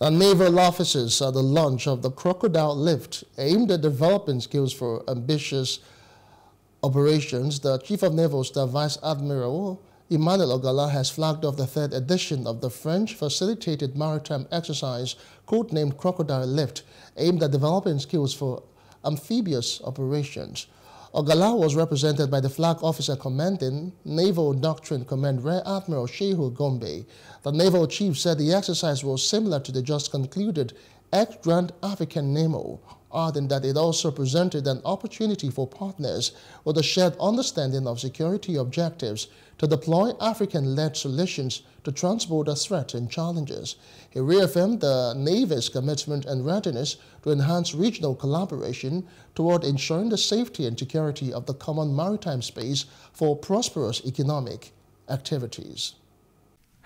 Naval officers at the launch of the Crocodile Lift, aimed at developing skills for ambitious operations. The Chief of Naval Staff, Vice Admiral Emmanuel Ogalla, has flagged off the third edition of the French-facilitated maritime exercise, codenamed Crocodile Lift, aimed at developing skills for amphibious operations. Ogalla was represented by the Flag Officer Commanding Naval Doctrine Command, Rear Admiral Shehu Gombe. The Naval Chief said the exercise was similar to the just concluded Ex-Grand African NEMO, adding that it also presented an opportunity for partners with a shared understanding of security objectives to deploy African-led solutions to transborder threats and challenges. He reaffirmed the Navy's commitment and readiness to enhance regional collaboration toward ensuring the safety and security of the common maritime space for prosperous economic activities.